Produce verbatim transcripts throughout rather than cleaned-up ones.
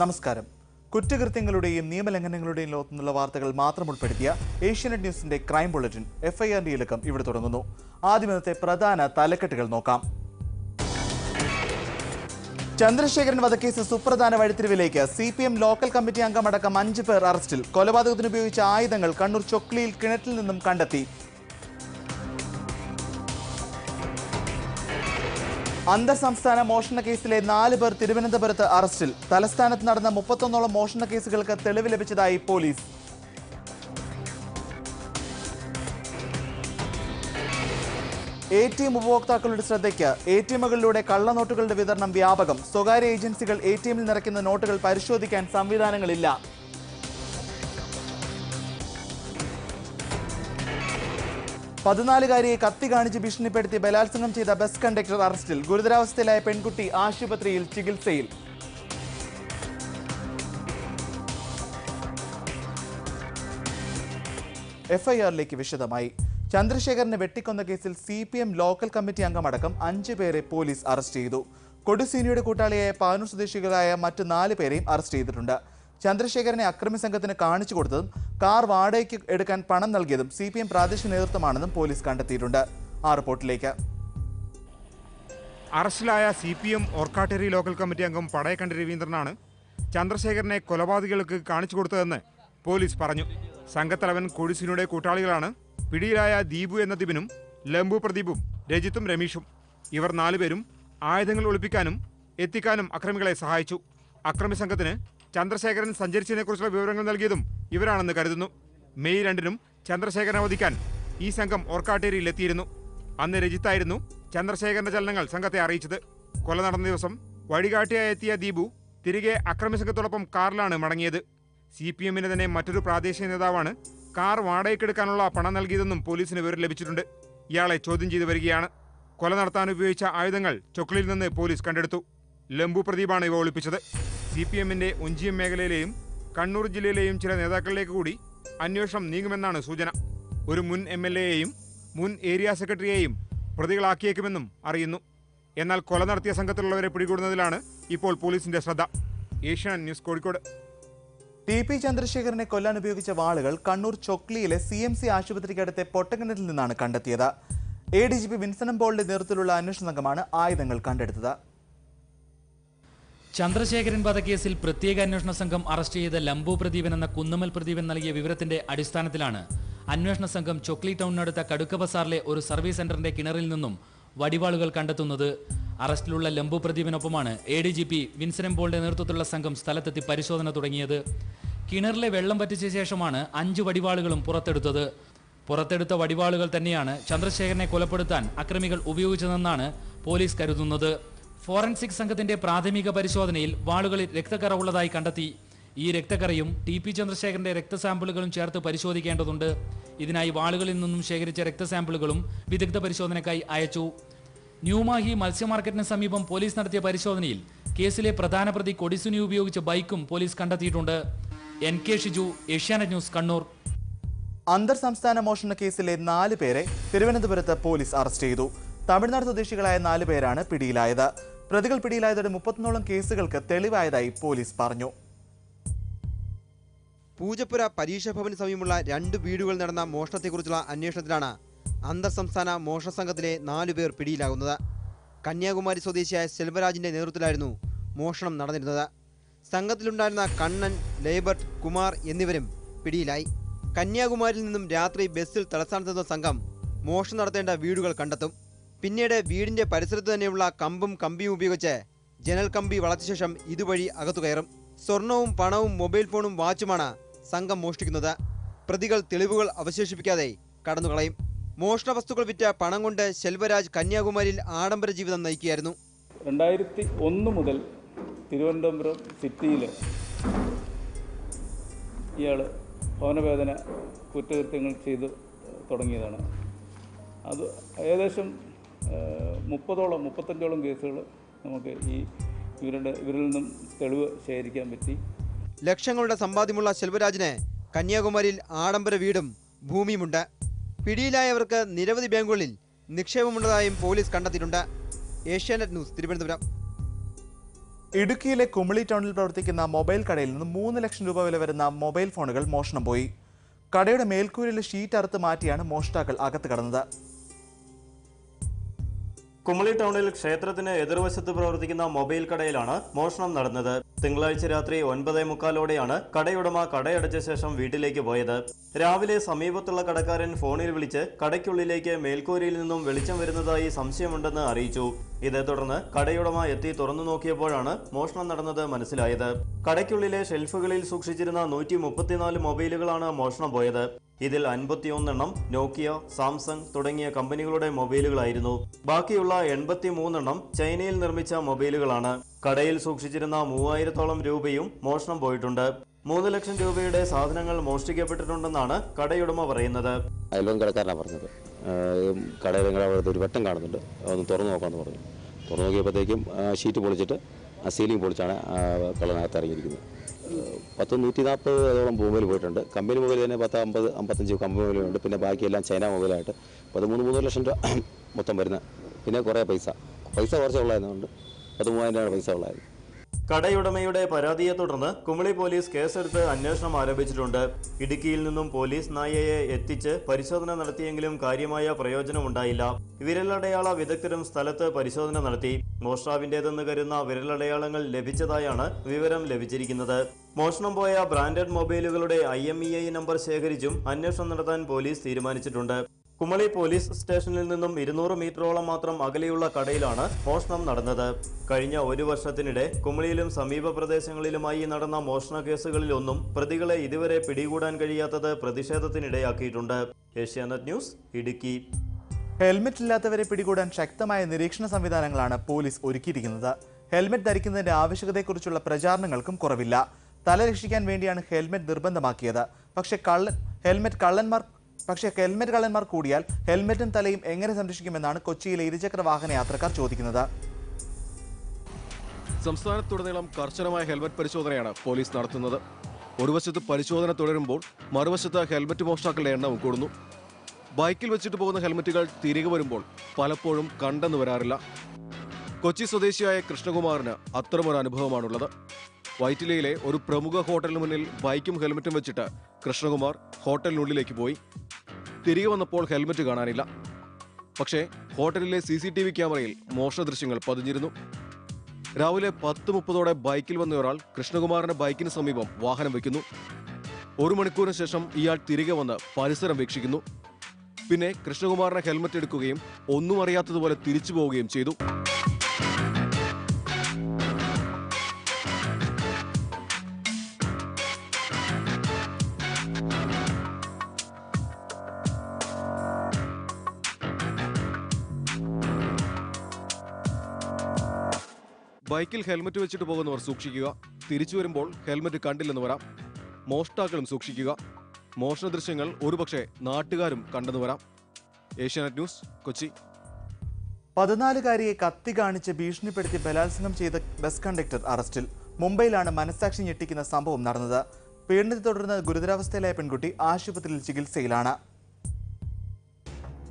നമസ്കാരം. കുറ്റകൃത്യങ്ങളുടെയും നിയമലംഘനങ്ങളുടെയും ലോകത്തുനിന്നുള്ള വാർത്തകൾ മാത്രം ഉൾപ്പെടുത്തിയ ഏഷ്യാനെറ്റ് ന്യൂസിന്റെ crime bulletin F I R ഡി ഇലക്കം ഇവിടെ തുടങ്ങുന്നു. ആദ്യമത്തെ പ്രധാന തലക്കെട്ടുകൾ നോക്കാം. ചന്ദ്രശേഖരൻ വധക്കേസ് സുപ്രധാന വഴിത്തിരിവിലേക്ക്. C P M local committee അംഗമടക്കം അഞ്ചു പേർ അറസ്റ്റിൽ. കൊലപാതകത്തിനുപയോഗിച്ച ആയുധങ്ങൾ കണ്ണൂർ ചൊക്ലിയിൽ കിണറ്റിൽ നിന്നും കണ്ടെത്തി. അന്തർ സംസ്ഥാന മോഷണ കേസിലെ നാല് പേർ തിരുവനന്തപുരത്ത് അറസ്റ്റിൽ. തലസ്ഥാനത്ത് നടന്ന മുപ്പത്തൊന്നോളം മോഷണ കേസുകൾക്ക് തെളിവ് ലഭിച്ചതായി പോലീസ്. എ ടി എം ഉപഭോക്താക്കളുടെ ശ്രദ്ധയ്ക്ക്. എ ടി എമ്മുകളിലൂടെ കള്ളനോട്ടുകളുടെ വിതരണം വ്യാപകം. സ്വകാര്യ ഏജൻസികൾ എ ടി എമ്മിൽ നിറയ്ക്കുന്ന നോട്ടുകൾ പരിശോധിക്കാൻ സംവിധാനങ്ങളില്ല. പതിനാലുകാരിയെ കത്തി കാണിച്ച് ഭീഷണിപ്പെടുത്തി ബലാത്സംഗം ചെയ്ത ബസ് കണ്ടക്ടർ അറസ്റ്റിൽ. ഗുരുതരാവസ്ഥയിലായ പെൺകുട്ടി ആശുപത്രിയിൽ ചികിത്സയിൽ. എഫ് ഐ ആറിലേക്ക് വിശദമായി. ചന്ദ്രശേഖരനെ വെട്ടിക്കൊന്ന കേസിൽ C P M local committee അംഗമടക്കം അഞ്ചു പേരെ പോലീസ് അറസ്റ്റ് ചെയ്തു. കൊടുസീനിയുടെ കൂട്ടാളിയായ പാനൂർ സ്വദേശികളായ മറ്റ് നാല് പേരെയും അറസ്റ്റ് ചെയ്തിട്ടുണ്ട്. ചന്ദ്രശേഖരനെ അക്രമി സംഘത്തിന് കാണിച്ചു കൊടുത്തതും കാർ വാടകയ്ക്ക് എടുക്കാൻ പണം നൽകിയതും സി പി എം പ്രാദേശിക നേതൃത്വമാണെന്നും പോലീസ് കണ്ടെത്തിയിട്ടുണ്ട്. ആ റിപ്പോർട്ടിലേക്ക്. അറസ്റ്റിലായ C P M Orkkatteri local committee അംഗം പടയക്കണ്ടി രവീന്ദ്രനാണ് ചന്ദ്രശേഖരനെ കൊലപാതകൾക്ക് കാണിച്ചു കൊടുത്തതെന്ന് പോലീസ് പറഞ്ഞു. സംഘത്തലവൻ കൊടിസിനുടെ കൂട്ടാളികളാണ് പിടിയിലായ ദീപു എന്ന ദിബിനും ലംബു പ്രദീപും രജിത്തും രമീഷും. ഇവർ നാലുപേരും ആയുധങ്ങൾ ഒളിപ്പിക്കാനും എത്തിക്കാനും അക്രമികളെ സഹായിച്ചു. അക്രമി സംഘത്തിന് ചന്ദ്രശേഖരൻ സഞ്ചരിച്ചതിനെക്കുറിച്ചുള്ള വിവരങ്ങൾ നൽകിയതും ഇവരാണെന്ന് കരുതുന്നു. മെയ് രണ്ടിനും ചന്ദ്രശേഖരനെ വധിക്കാൻ ഈ സംഘം ഓർക്കാട്ടേരിയിലെത്തിയിരുന്നു. അന്ന് രജിത്തായിരുന്നു ചന്ദ്രശേഖരന്റെ ചലനങ്ങൾ സംഘത്തെ അറിയിച്ചത്. കൊല നടന്ന ദിവസം വഴികാട്ടിയായി എത്തിയ ദീപു തിരികെ അക്രമി സംഘത്തോടൊപ്പം കാറിലാണ് മടങ്ങിയത്. സി പി എമ്മിന് തന്നെ മറ്റൊരു പ്രാദേശിക നേതാവാണ് കാർ വാടകയ്ക്കെടുക്കാനുള്ള പണം നൽകിയതെന്നും പോലീസിന് വിവരം ലഭിച്ചിട്ടുണ്ട്. ഇയാളെ ചോദ്യം ചെയ്തു വരികയാണ്. കൊല നടത്താൻ ഉപയോഗിച്ച ആയുധങ്ങൾ ചൊക്ലിയിൽ നിന്ന് പോലീസ് കണ്ടെടുത്തു. ലംബു പ്രദീപാണ് ഇവ ഒളിപ്പിച്ചത്. സി പി എമ്മിൻ്റെ ഒഞ്ചിയം മേഖലയിലെയും കണ്ണൂർ ജില്ലയിലെയും ചില നേതാക്കളിലേക്ക് കൂടി അന്വേഷണം നീങ്ങുമെന്നാണ് സൂചന. ഒരു മുൻ എം എൽ എയെയും മുൻ ഏരിയ സെക്രട്ടറിയെയും പ്രതികളാക്കിയേക്കുമെന്നും അറിയുന്നു. എന്നാൽ കൊല നടത്തിയ സംഘത്തിലുള്ളവരെ പിടികൂടുന്നതിലാണ് ഇപ്പോൾ പോലീസിന്റെ ശ്രദ്ധ. Asianet news, Kozhikode. T P ചന്ദ്രശേഖരനെ കൊല്ലാൻ ഉപയോഗിച്ച വാളുകൾ കണ്ണൂർ ചൊക്ലിയിലെ സി എം സി ആശുപത്രിക്കടുത്തെ പൊട്ടക്കിണറ്റിൽ നിന്നാണ് കണ്ടെത്തിയത്. എ ഡി ജി പി വിൻസനം പോളിന്റെ നേതൃത്വത്തിലുള്ള അന്വേഷണ സംഘമാണ് ആയുധങ്ങൾ കണ്ടെടുത്തത്. ചന്ദ്രശേഖരൻ വധക്കേസിൽ പ്രത്യേക അന്വേഷണ സംഘം അറസ്റ്റ് ചെയ്ത ലംബു പ്രദീപൻ എന്ന കുന്നുമ്മൽ പ്രദീപൻ നൽകിയ വിവരത്തിന്റെ അടിസ്ഥാനത്തിലാണ് അന്വേഷണ സംഘം ചൊക്ലി ടൗണിനടുത്ത കടുക്ക ബസാറിലെ ഒരു സർവീസ് സെന്ററിന്റെ കിണറിൽ നിന്നും വടിവാളുകൾ കണ്ടെത്തുന്നത്. അറസ്റ്റിലുള്ള ലംബു പ്രദീപിനൊപ്പമാണ് A D G P Vincent പോളിന്റെ നേതൃത്വത്തിലുള്ള സംഘം സ്ഥലത്തെത്തി പരിശോധന തുടങ്ങിയത്. കിണറിലെ വെള്ളം വറ്റിച്ച ശേഷമാണ് അഞ്ച് വടിവാളുകളും പുറത്തെടുത്തത്. പുറത്തെടുത്ത വടിവാളുകൾ തന്നെയാണ് ചന്ദ്രശേഖരനെ കൊലപ്പെടുത്താൻ അക്രമികൾ ഉപയോഗിച്ചതെന്നാണ് പോലീസ് കരുതുന്നത്. ഫോറൻസിക് സംഘത്തിന്റെ പ്രാഥമിക പരിശോധനയിൽ വാളുകളിൽ രക്തക്കറ ഉള്ളതായി കണ്ടെത്തി. ഈ രക്തക്കറയും ടി പി ചന്ദ്രശേഖരന്റെ രക്തസാമ്പിളുകളും ചേർത്ത് പരിശോധിക്കേണ്ടതുണ്ട്. ഇതിനായി വാളുകളിൽ നിന്നും ശേഖരിച്ച രക്തസാമ്പിളുകളും വിദഗ്ധ പരിശോധനയ്ക്കായി അയച്ചു. ന്യൂമാഹി മത്സ്യമാർക്കറ്റിന് സമീപം പോലീസ് നടത്തിയ പരിശോധനയിൽ കേസിലെ പ്രധാന പ്രതി കൊടിസുനി ഉപയോഗിച്ച ബൈക്കും പോലീസ് കണ്ടെത്തിയിട്ടുണ്ട്. N K Shiju, Asianet news, Kannur. അന്തർ സംസ്ഥാന മോഷണ കേസിലെ നാല് പേരെ തിരുവനന്തപുരത്ത് പോലീസ് അറസ്റ്റ് ചെയ്തു. തമിഴ്നാട് സ്വദേശികളായ നാല് പേരാണ് പിടിയിലായത്. പ്രതികൾ പിടിയിലായതോടെ മുപ്പത്തിനോളം കേസുകൾക്ക് തെളിവായതായി പോലീസ് പറഞ്ഞു. പൂജപ്പുര പരീക്ഷാ ഭവന് സമീപമുള്ള രണ്ട് വീടുകൾ നടന്ന മോഷണത്തെക്കുറിച്ചുള്ള അന്വേഷണത്തിലാണ് അന്തർ സംസ്ഥാന മോഷണ സംഘത്തിലെ നാലുപേർ പിടിയിലാകുന്നത്. കന്യാകുമാരി സ്വദേശിയായ സെൽവരാജിന്റെ നേതൃത്വത്തിലായിരുന്നു മോഷണം നടന്നിരുന്നത്. സംഘത്തിലുണ്ടായിരുന്ന കണ്ണൻ, ലേബർട്ട്, കുമാർ എന്നിവരും പിടിയിലായി. കന്യാകുമാരിയിൽ നിന്നും രാത്രി ബസ്സിൽ തലസ്ഥാനത്തെത്തുന്ന സംഘം മോഷണം നടത്തേണ്ട വീടുകൾ കണ്ടെത്തും. പിന്നീട് വീടിൻ്റെ പരിസരത്ത് തന്നെയുള്ള കമ്പും കമ്പിയും ഉപയോഗിച്ച് ജനൽ കമ്പി വളച്ച ശേഷം ഇതുവഴി അകത്തു കയറും. സ്വർണവും പണവും മൊബൈൽ ഫോണും വാച്ചുമാണ് സംഘം മോഷ്ടിക്കുന്നത്. പ്രതികൾ തെളിവുകൾ അവശേഷിപ്പിക്കാതെ കടന്നുകളയും. മോഷണ വസ്തുക്കൾ വിറ്റ പണം കൊണ്ട് ശെൽവരാജ് കന്യാകുമാരിയിൽ ആഡംബര ജീവിതം നയിക്കുകയായിരുന്നു. രണ്ടായിരത്തി ഒന്ന് മുതൽ തിരുവനന്തപുരം സിറ്റിയിൽ ഇയാൾ ഭവനവേദന കുറ്റകൃത്യങ്ങൾ ചെയ്ത് തുടങ്ങിയതാണ്. അത് ഏകദേശം മുപ്പതോളം മുപ്പത്തഞ്ചോളം കേസുകൾ നമുക്ക് ഈ ഇവരുടെ ഇവരിൽ നിന്നും തെളിവ് ശേഖരിക്കാൻ പറ്റി. ലക്ഷങ്ങളുടെ സമ്പാദ്യമുള്ള ശെൽവരാജിന് കന്യാകുമാരിയിൽ ആഡംബര വീടും ഭൂമിയുമുണ്ട്. പിടിയിലായവർക്ക് നിരവധി ബാങ്കുകളിൽ നിക്ഷേപമുള്ളതായും പോലീസ് കണ്ടെത്തിയിട്ടുണ്ട്. ഏഷ്യാനെറ്റ് ന്യൂസ്, തിരുവനന്തപുരം. ഇടുക്കിയിലെ കുമിളി ടൗണിൽ പ്രവർത്തിക്കുന്ന മൊബൈൽ കടയിൽ നിന്ന് മൂന്ന് ലക്ഷം രൂപ വില വരുന്ന മൊബൈൽ ഫോണുകൾ മോഷണം പോയി. കടയുടെ മേൽക്കൂരയിലെ ഷീറ്റ് അറുത്ത് മാറ്റിയാണ് മോഷ്ടാക്കൾ അകത്ത് കടന്നത്. കുമിളി ടൗണിൽ ക്ഷേത്രത്തിന് എതിർവശത്ത് പ്രവർത്തിക്കുന്ന മൊബൈൽ കടയിലാണ് മോഷണം നടന്നത്. തിങ്കളാഴ്ച രാത്രി ഒൻപതേ മുക്കാലോടെയാണ് കടയുടമ കടയടച്ച ശേഷം വീട്ടിലേക്ക് പോയത്. രാവിലെ സമീപത്തുള്ള കടക്കാരൻ ഫോണിൽ വിളിച്ച് കടയ്ക്കുള്ളിലേക്ക് മേൽക്കൂരയിൽ നിന്നും വെളിച്ചം വരുന്നതായി സംശയമുണ്ടെന്ന് അറിയിച്ചു. ഇതേ തുടർന്ന് കടയുടമ എത്തി തുറന്നു നോക്കിയപ്പോഴാണ് മോഷണം നടന്നത് മനസ്സിലായത്. കടയ്ക്കുള്ളിലെ ഷെൽഫുകളിൽ സൂക്ഷിച്ചിരുന്ന നൂറ്റി മുപ്പത്തിനാല് മൊബൈലുകളാണ് മോഷണം പോയത്. ഇതിൽ അൻപത്തിയൊന്നെണ്ണം നോക്കിയ, സാംസങ് തുടങ്ങിയ കമ്പനികളുടെ മൊബൈലുകളായിരുന്നു. ബാക്കിയുള്ള എൺപത്തി മൂന്നെണ്ണം ചൈനയിൽ നിർമ്മിച്ച മൊബൈലുകളാണ്. കടയിൽ സൂക്ഷിച്ചിരുന്ന മൂവായിരത്തോളം രൂപയും മോഷണം പോയിട്ടുണ്ട്. മൂന്ന് ലക്ഷം രൂപയുടെ സാധനങ്ങൾ മോഷ്ടിക്കപ്പെട്ടിട്ടുണ്ടെന്നാണ് കടയുടമ പറയുന്നത്. അയൽവൻ കടക്കാരനാണ് പറഞ്ഞത്, കടയിൽ ഞങ്ങളവിടെ ഒരു വെട്ടം കാണുന്നുണ്ട്, ഒന്ന് തുറന്നു നോക്കാമെന്ന് പറഞ്ഞു. തുറന്നു നോക്കിയപ്പോഴത്തേക്കും ഷീറ്റ് പൊളിച്ചിട്ട് ആ സീലിംഗ് പൊളിച്ചാണ് കള്ളനകത്ത് ഇറങ്ങിയിരിക്കുന്നത്. പത്ത് നൂറ്റി നാൽപ്പതോളം മൊബൈൽ പോയിട്ടുണ്ട്. കമ്പനി മൊബൈൽ തന്നെ പത്ത് അമ്പത് അമ്പത്തഞ്ച് കമ്പനി മൊബൈലുണ്ട്. പിന്നെ ബാക്കിയെല്ലാം ചൈന മൊബൈലായിട്ട് പതിമൂന്ന് മൂന്നര ലക്ഷം രൂപ മൊത്തം വരുന്ന. പിന്നെ കുറേ പൈസ പൈസ കുറച്ചുള്ളതുകൊണ്ട് പത്ത് മൂവായിരം രൂപയാണ് പൈസ ഉള്ളത്. കടയുടമയുടെ പരാതിയെ തുടർന്ന് കുമിളി പോലീസ് കേസെടുത്ത് അന്വേഷണം ആരംഭിച്ചിട്ടുണ്ട്. ഇടുക്കിയിൽ നിന്നും പോലീസ് നായയെ എത്തിച്ച് പരിശോധന നടത്തിയെങ്കിലും കാര്യമായ പ്രയോജനമുണ്ടായില്ല. വിരലടയാള വിദഗ്ധരും സ്ഥലത്ത് പരിശോധന നടത്തി. മോഷ്ടാവിന്റേതെന്ന് കരുതുന്ന വിരലടയാളങ്ങൾ ലഭിച്ചതായാണ് വിവരം ലഭിച്ചിരിക്കുന്നത്. മോഷണം പോയ ബ്രാൻഡഡ് മൊബൈലുകളുടെ I M E I number ശേഖരിച്ചും അന്വേഷണം നടത്താൻ പോലീസ് തീരുമാനിച്ചിട്ടുണ്ട്. കുമളി പോലീസ് സ്റ്റേഷനിൽ നിന്നും ഇരുന്നൂറ് മീറ്ററോളം മാത്രം അകലെയുള്ള കടയിലാണ് മോഷണം നടന്നത്. കഴിഞ്ഞ ഒരു വർഷത്തിനിടെ കുമളിയിലും സമീപ പ്രദേശങ്ങളിലുമായി നടന്ന മോഷണ കേസുകളിലൊന്നും പ്രതികളെ ഇതുവരെ പിടികൂടാൻ കഴിയാത്തത് പ്രതിഷേധത്തിനിടയാക്കിയിട്ടുണ്ട്. ഏഷ്യാനെറ്റ് ന്യൂസ്, ഇടുക്കി. ഹെൽമെറ്റ് ഇല്ലാത്തവരെ പിടികൂടാൻ ശക്തമായ നിരീക്ഷണ സംവിധാനങ്ങളാണ് പോലീസ് ഒരുക്കിയിരിക്കുന്നത്. ഹെൽമെറ്റ് ധരിക്കുന്നതിന്റെ ആവശ്യകതയെക്കുറിച്ചുള്ള പ്രചാരണങ്ങൾക്കും കുറവില്ല. തല രക്ഷിക്കാൻ വേണ്ടിയാണ് ഹെൽമെറ്റ് നിർബന്ധമാക്കിയത്. പക്ഷേ കള്ളൻ ഹെൽമെറ്റ് കള്ളന്മാർ പക്ഷേ ഹെൽമെറ്റ് കള്ളന്മാർ കൂടിയാൽ ഹെൽമെറ്റും തലയും എങ്ങനെ സംരക്ഷിക്കുമെന്നാണ് കൊച്ചിയിലെ ഇരുചക്ര വാഹന യാത്രക്കാർ ചോദിക്കുന്നത്. സംസ്ഥാനത്തുടനീളം കർശനമായ ഹെൽമെറ്റ് പരിശോധനയാണ് പോലീസ് നടത്തുന്നത്. ഒരു വശത്ത് പരിശോധന തുടരുമ്പോൾ മറുവശത്ത് ഹെൽമെറ്റ് മോഷ്ടാക്കളുടെ എണ്ണവും കൂടുന്നു. ബൈക്കിൽ വെച്ചിട്ട് പോകുന്ന ഹെൽമെറ്റുകൾ തിരികെ വരുമ്പോൾ പലപ്പോഴും കണ്ടെന്ന് വരാറില്ല. കൊച്ചി സ്വദേശിയായ കൃഷ്ണകുമാറിന് അത്തരമൊരു അനുഭവമാണുള്ളത്. വൈറ്റിലയിലെ ഒരു പ്രമുഖ ഹോട്ടലിന് മുന്നിൽ ബൈക്കും ഹെൽമെറ്റും വെച്ചിട്ട് കൃഷ്ണകുമാർ ഹോട്ടലിനുള്ളിലേക്ക് പോയി. തിരികെ വന്നപ്പോൾ ഹെൽമെറ്റ് കാണാനില്ല. പക്ഷേ ഹോട്ടലിലെ സി സി ടി വി ക്യാമറയിൽ മോഷണ ദൃശ്യങ്ങൾ പതിഞ്ഞിരുന്നു. രാവിലെ പത്ത് മുപ്പതോടെ ബൈക്കിൽ വന്ന ഒരാൾ കൃഷ്ണകുമാറിന്റെ ബൈക്കിന് സമീപം വാഹനം വയ്ക്കുന്നു. ഒരു മണിക്കൂറിന് ശേഷം ഇയാൾ തിരികെ വന്ന് പരിസരം വീക്ഷിക്കുന്നു. പിന്നെ കൃഷ്ണകുമാറിനെ ഹെൽമെറ്റ് എടുക്കുകയും ഒന്നും അറിയാത്തതുപോലെ തിരിച്ചു പോവുകയും ചെയ്തു. ബൈക്കിൽ ഹെൽമെറ്റ് വെച്ചിട്ട് പോകുന്നവർ സൂക്ഷിക്കുക. തിരിച്ചു വരുമ്പോൾ ഹെൽമെറ്റ് കണ്ടില്ലെന്ന് വരാം. മോഷ്ടാക്കളും സൂക്ഷിക്കുക. മോഷണ ദൃശ്യങ്ങൾ ഒരുപക്ഷെ നാട്ടുകാരും കണ്ടെന്ന് വരാം. ഏഷ്യാനെറ്റ് ന്യൂസ്, കൊച്ചി. പതിനാലുകാരിയെ കത്തി കാണിച്ച് ഭീഷണിപ്പെടുത്തി ബലാത്സംഗം ചെയ്ത ബസ് കണ്ടക്ടർ അറസ്റ്റിൽ. മുംബൈയിലാണ് മനസാക്ഷി ഞെട്ടിക്കുന്ന സംഭവം നടന്നത്. പീഡനത്തെ തുടർന്ന് ഗുരുതരാവസ്ഥയിലായ പെൺകുട്ടി ആശുപത്രിയിൽ ചികിത്സയിലാണ്.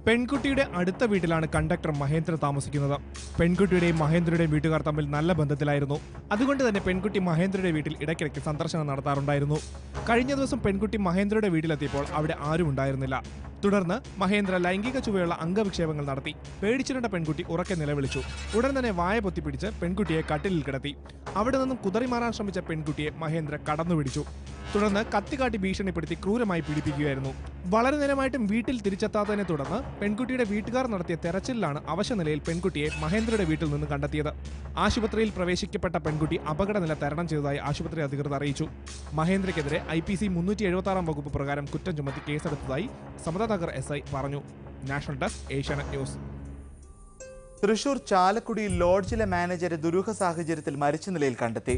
പെൺകുട്ടിയുടെ അടുത്ത വീട്ടിലാണ് കണ്ടക്ടർ മഹേന്ദ്ര താമസിക്കുന്നത്. പെൺകുട്ടിയുടെയും മഹേന്ദ്രയുടെയും വീട്ടുകാർ തമ്മിൽ നല്ല ബന്ധത്തിലായിരുന്നു. അതുകൊണ്ട് തന്നെ പെൺകുട്ടി മഹേന്ദ്രയുടെ വീട്ടിൽ ഇടയ്ക്കിടയ്ക്ക് സന്ദർശനം നടത്താറുണ്ടായിരുന്നു. കഴിഞ്ഞ ദിവസം പെൺകുട്ടി മഹേന്ദ്രയുടെ വീട്ടിലെത്തിയപ്പോൾ അവിടെ ആരും ഉണ്ടായിരുന്നില്ല. തുടർന്ന് മഹേന്ദ്ര ലൈംഗിക ചുവയുള്ള അംഗവിക്ഷേപങ്ങൾ നടത്തി. പേടിച്ചിരുന്ന പെൺകുട്ടി ഉറക്കെ നിലവിളിച്ചു. ഉടൻ തന്നെ വായ പൊത്തിപ്പിടിച്ച് പെൺകുട്ടിയെ കട്ടിലിൽ കിടത്തി. അവിടെ നിന്നും കുതറി മാറാൻ ശ്രമിച്ച പെൺകുട്ടിയെ മഹേന്ദ്ര കടന്നു പിടിച്ചു. തുടർന്ന് കത്തിക്കാട്ടി ഭീഷണിപ്പെടുത്തി ക്രൂരമായി പീഡിപ്പിക്കുകയായിരുന്നു. വളരെ നേരമായിട്ടും വീട്ടിൽ തിരിച്ചെത്താത്തതിനെ തുടർന്ന് പെൺകുട്ടിയുടെ വീട്ടുകാർ നടത്തിയ തെരച്ചിലിലാണ് അവശനിലയിൽ പെൺകുട്ടിയെ മഹേന്ദ്രയുടെ വീട്ടിൽ നിന്ന് കണ്ടെത്തിയത്. ആശുപത്രിയിൽ പ്രവേശിക്കപ്പെട്ട പെൺകുട്ടി അപകടനില തരണം ചെയ്തതായി ആശുപത്രി അധികൃതർ അറിയിച്ചു. മഹേന്ദ്രയ്ക്കെതിരെ ഐ പി സി മുന്നൂറ്റി എഴുപത്താറാം വകുപ്പ് പ്രകാരം കുറ്റം ചുമത്തി കേസെടുത്തതായി സമതാനഗർ എസ് ഐ പറഞ്ഞു. National desk, Asianet news. Thrissur ചാലക്കുടിയിൽ ലോഡ്ജിലെ മാനേജരെ ദുരൂഹ സാഹചര്യത്തിൽ മരിച്ച നിലയിൽ കണ്ടെത്തി.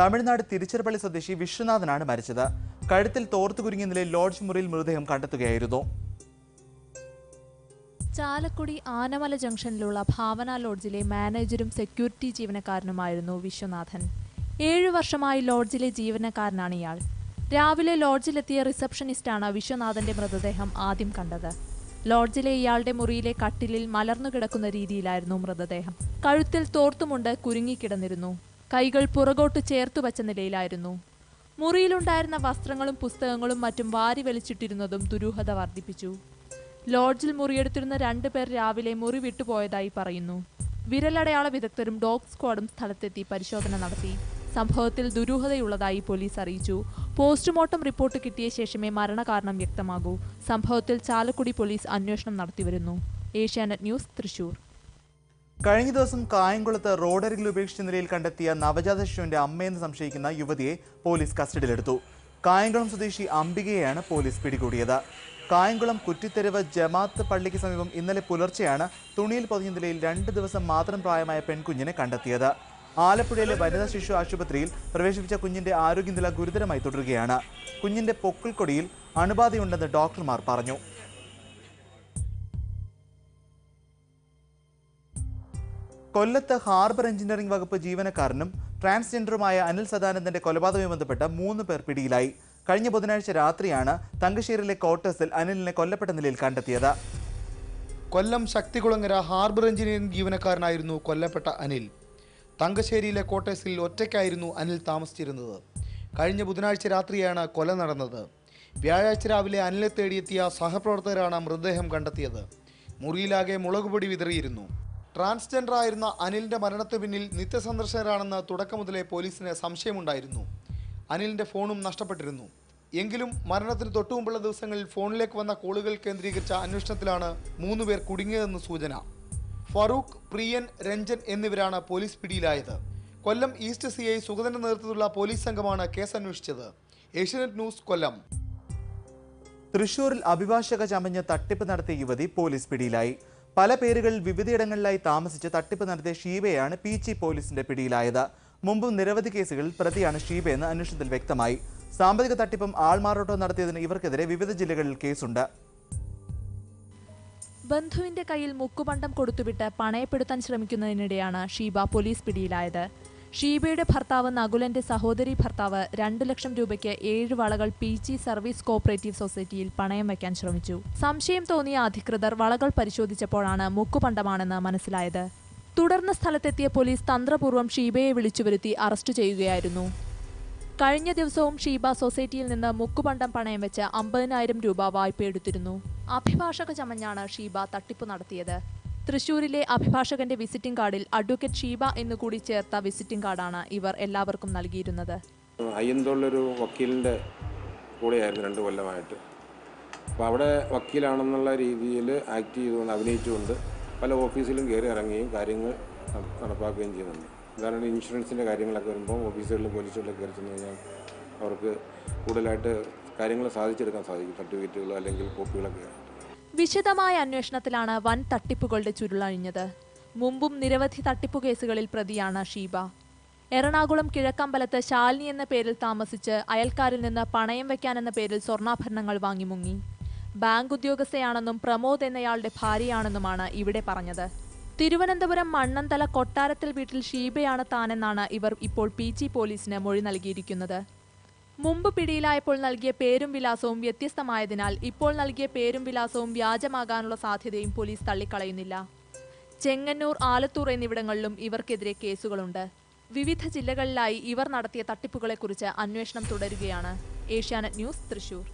തമിഴ്നാട് തിരുച്ചിറപ്പള്ളി സ്വദേശി വിശ്വനാഥനാണ് മരിച്ചത്. കഴുത്തിൽ തോർത്തു കുരുങ്ങിയ നിലയിൽ ലോഡ്ജ് മുറിയിൽ മൃതദേഹം കണ്ടെത്തുകയായിരുന്നു. ചാലക്കുടി ആനമല ജംഗ്ഷനിലുള്ള ഭാവന ലോഡ്ജിലെ മാനേജരും സെക്യൂരിറ്റി ജീവനക്കാരനുമായിരുന്നു വിശ്വനാഥൻ. ഏഴു വർഷമായി ലോഡ്ജിലെ ജീവനക്കാരനാണ് ഇയാൾ. രാവിലെ ലോഡ്ജിലെത്തിയ റിസപ്ഷനിസ്റ്റാണ് വിശ്വനാഥന്റെ മൃതദേഹം ആദ്യം കണ്ടത്. ലോഡ്ജിലെ ഇയാളുടെ മുറിയിലെ കട്ടിലിൽ മലർന്നു കിടക്കുന്ന രീതിയിലായിരുന്നു മൃതദേഹം. കഴുത്തിൽ തോർത്തുമുണ്ട് കുരുങ്ങിക്കിടന്നിരുന്നു. കൈകൾ പുറകോട്ട് ചേർത്ത് വച്ച നിലയിലായിരുന്നു. മുറിയിലുണ്ടായിരുന്ന വസ്ത്രങ്ങളും പുസ്തകങ്ങളും മറ്റും വാരി വലിച്ചിട്ടിരുന്നതും ദുരൂഹത വർദ്ധിപ്പിച്ചു. ലോഡ്ജിൽ മുറിയെടുത്തിരുന്ന രണ്ടുപേർ രാവിലെ മുറി വിട്ടുപോയതായി പറയുന്നു. വിരലടയാള വിദഗ്ധരും ഡോഗ് സ്ക്വാഡും സ്ഥലത്തെത്തി പരിശോധന നടത്തി. സംഭവത്തിൽ ദുരൂഹതയുള്ളതായി പോലീസ് അറിയിച്ചു. പോസ്റ്റ്മോർട്ടം റിപ്പോർട്ട് കിട്ടിയ ശേഷമേ മരണകാരണം വ്യക്തമാകൂ. സംഭവത്തിൽ ചാലക്കുടി പോലീസ് അന്വേഷണം നടത്തിവരുന്നു. ഏഷ്യാനെറ്റ് ന്യൂസ്, തൃശൂർ. കഴിഞ്ഞ ദിവസം കായംകുളത്ത് റോഡരികിൽ ഉപേക്ഷിച്ച നിലയിൽ കണ്ടെത്തിയ നവജാത ശിശുവിന്റെ അമ്മയെന്ന് സംശയിക്കുന്ന യുവതിയെ പോലീസ് കസ്റ്റഡിയിലെടുത്തു. കായംകുളം സ്വദേശി അംബികയെയാണ് പോലീസ് പിടികൂടിയത്. കായംകുളം കുറ്റിത്തെരുവ് ജമാഅത്ത് പള്ളിക്ക് സമീപം ഇന്നലെ പുലർച്ചെയാണ് തുണിയിൽ പൊതിഞ്ഞ നിലയിൽ രണ്ട് ദിവസം മാത്രം പ്രായമായ പെൺകുഞ്ഞിനെ കണ്ടെത്തിയത്. ആലപ്പുഴയിലെ വനിതാ ശിശു ആശുപത്രിയിൽ പ്രവേശിപ്പിച്ച കുഞ്ഞിന്റെ ആരോഗ്യനില ഗുരുതരമായി തുടരുകയാണ്. കുഞ്ഞിന്റെ പൊക്കിൾക്കൊടിയിൽ അണുബാധയുണ്ടെന്ന് ഡോക്ടർമാർ പറഞ്ഞു. കൊല്ലത്ത് ഹാർബർ എഞ്ചിനീയറിംഗ് വകുപ്പ് ജീവനക്കാരനും ട്രാൻസ്ജെൻഡറുമായ അനിൽ സദാനന്ദന്റെ കൊലപാതകവുമായി ബന്ധപ്പെട്ട മൂന്ന് പേർ പിടിയിലായി. കഴിഞ്ഞ ബുധനാഴ്ച രാത്രിയാണ് തങ്കശ്ശേരിയിലെ ക്വാർട്ടേഴ്സിൽ അനിലിനെ കൊല്ലപ്പെട്ട നിലയിൽ കണ്ടെത്തിയത്. കൊല്ലം ശക്തികുളങ്ങര ഹാർബർ എഞ്ചിനീയറിംഗ് ജീവനക്കാരനായിരുന്നു കൊല്ലപ്പെട്ട അനിൽ. തങ്കശ്ശേരിയിലെ ക്വാർട്ടേഴ്സിൽ ഒറ്റയ്ക്കായിരുന്നു അനിൽ താമസിച്ചിരുന്നത്. കഴിഞ്ഞ ബുധനാഴ്ച രാത്രിയാണ് കൊല നടന്നത്. വ്യാഴാഴ്ച രാവിലെ അനിലെ തേടിയെത്തിയ സഹപ്രവർത്തകരാണ് മൃതദേഹം കണ്ടെത്തിയത്. മുറിയിലാകെ മുളകുപൊടി വിതറിയിരുന്നു. ട്രാൻസ്ജെൻഡർ ആയിരുന്ന അനിലിൻ്റെ മരണത്തിന് പിന്നിൽ നിത്യസന്ദർശകരാണെന്ന് തുടക്കം മുതലേ പോലീസിന് സംശയമുണ്ടായിരുന്നു. അനിലിൻ്റെ ഫോണും നഷ്ടപ്പെട്ടിരുന്നു. എങ്കിലും മരണത്തിന് തൊട്ടുമുമ്പുള്ള ദിവസങ്ങളിൽ ഫോണിലേക്ക് വന്ന കോളുകൾ കേന്ദ്രീകരിച്ച അന്വേഷണത്തിലാണ് മൂന്ന് പേർ കുടുങ്ങിയതെന്ന് സൂചന. ഫറൂഖ്, പ്രിയൻ, രഞ്ജൻ എന്നിവരാണ് പോലീസ് പിടിയിലായത്. കൊല്ലം ഈസ്റ്റ് സി ഐ സുഗതൻ്റെ നേതൃത്വത്തിലുള്ള പോലീസ് സംഘമാണ് കേസ് അന്വേഷിച്ചത്. ഏഷ്യാനെറ്റ് ന്യൂസ്, കൊല്ലം. തൃശൂരിൽ അഭിഭാഷക ചമഞ്ഞ് തട്ടിപ്പ് നടത്തിയ യുവതി പോലീസ് പിടിയിലായി. പല പേരുകളിൽ വിവിധയിടങ്ങളിലായി താമസിച്ച് തട്ടിപ്പ് നടത്തിയ ഷീബയാണ് പി ചി പോലീസിന്റെ പിടിയിലായത്. മുമ്പും നിരവധി കേസുകളിൽ പ്രതിയാണ് ഷീബയെന്ന് അന്വേഷണത്തിൽ വ്യക്തമായി. സാമ്പത്തിക തട്ടിപ്പും ആൾമാറാട്ടവും നടത്തിയതിന് ഇവർക്കെതിരെ വിവിധ ജില്ലകളിൽ കേസുണ്ട്. ബന്ധുവിന്റെ കയ്യിൽ മുക്കുപണ്ടം കൊടുത്തുവിട്ട് പണയപ്പെടുത്താൻ ശ്രമിക്കുന്നതിനിടെയാണ് ഷീബ പോലീസ് പിടിയിലായത്. ഷീബയുടെ ഭർത്താവ് നകുലന്റെ സഹോദരി ഭർത്താവ് രണ്ടു ലക്ഷം രൂപയ്ക്ക് ഏഴ് വളകൾ പി ജി സർവീസ് കോഓപ്പറേറ്റീവ് സൊസൈറ്റിയിൽ പണയം വയ്ക്കാൻ ശ്രമിച്ചു. സംശയം തോന്നിയ അധികൃതർ വളകൾ പരിശോധിച്ചപ്പോഴാണ് മുക്കുപണ്ടമാണെന്ന് മനസ്സിലായത്. തുടർന്ന് സ്ഥലത്തെത്തിയ പോലീസ് തന്ത്രപൂർവ്വം ഷീബയെ വിളിച്ചുവരുത്തി അറസ്റ്റ് ചെയ്യുകയായിരുന്നു. കഴിഞ്ഞ ദിവസവും ഷീബ സൊസൈറ്റിയിൽ നിന്ന് മുക്കുപണ്ടം പണയം വെച്ച് അമ്പതിനായിരം രൂപ വായ്പയെടുത്തിരുന്നു. അഭിഭാഷക ചമഞ്ഞാണ് ഷീബ തട്ടിപ്പ് നടത്തിയത്. തൃശൂരിലെ അഭിഭാഷകന്റെ വിസിറ്റിംഗ് കാർഡിൽ അഡ്വക്കേറ്റ് ഷീബ എന്നുകൂടി ചേർത്ത വിസിറ്റിംഗ് കാർഡാണ് ഇവർ എല്ലാവർക്കും നൽകിയിരുന്നത്. അയ്യന്തോളിലൊരു വക്കീലിൻ്റെ കൂടെയായിരുന്നു രണ്ട് കൊല്ലമായിട്ട്. അപ്പോൾ അവിടെ വക്കീലാണെന്നുള്ള രീതിയിൽ ആക്ട് ചെയ്തുകൊണ്ട് അഭിനയിച്ചുകൊണ്ട് പല ഓഫീസിലും കയറി ഇറങ്ങുകയും കാര്യങ്ങൾ നടപ്പാക്കുകയും ചെയ്യുന്നുണ്ട്. ഉദാഹരണ ഇൻഷുറൻസിൻ്റെ കാര്യങ്ങളൊക്കെ വരുമ്പോൾ ഓഫീസുകളിലും പോലീസുകളിലും കയറി ചെന്ന് കഴിഞ്ഞാൽ അവർക്ക് കൂടുതലായിട്ട് കാര്യങ്ങൾ സാധിച്ചെടുക്കാൻ സാധിക്കും. സർട്ടിഫിക്കറ്റുകളോ അല്ലെങ്കിൽ കോപ്പികളൊക്കെ. വിശദമായ അന്വേഷണത്തിലാണ് വൻ തട്ടിപ്പുകളുടെ ചുരുളഴിഞ്ഞത്. മുമ്പും നിരവധി തട്ടിപ്പു കേസുകളിൽ പ്രതിയാണ് ഷീബ. എറണാകുളം കിഴക്കമ്പലത്ത് ശാലിനി എന്ന പേരിൽ താമസിച്ച് അയൽക്കാരിൽ നിന്ന് പണയം വയ്ക്കാനെന്ന പേരിൽ സ്വർണ്ണാഭരണങ്ങൾ വാങ്ങി മുങ്ങി. ബാങ്ക് ഉദ്യോഗസ്ഥയാണെന്നും പ്രമോദ് എന്നയാളുടെ ഭാര്യയാണെന്നുമാണ് ഇവിടെ പറഞ്ഞത്. തിരുവനന്തപുരം മണ്ണന്തല കൊട്ടാരത്തിൽ വീട്ടിൽ ഷീബയാണ് താനെന്നാണ് ഇവർ ഇപ്പോൾ പി ജി പോലീസിന് മൊഴി നൽകിയിരിക്കുന്നത്. മുമ്പ് പിടിയിലായപ്പോൾ നൽകിയ പേരും വിലാസവും വ്യത്യസ്തമായതിനാൽ ഇപ്പോൾ നൽകിയ പേരും വിലാസവും വ്യാജമാകാനുള്ള സാധ്യതയും പോലീസ് തള്ളിക്കളയുന്നില്ല. ചെങ്ങന്നൂർ, ആലത്തൂർ എന്നിവിടങ്ങളിലും ഇവർക്കെതിരെ കേസുകളുണ്ട്. വിവിധ ജില്ലകളിലായി ഇവർ നടത്തിയ തട്ടിപ്പുകളെക്കുറിച്ച് അന്വേഷണം തുടരുകയാണ്. ഏഷ്യാനെറ്റ് ന്യൂസ്, തൃശൂർ.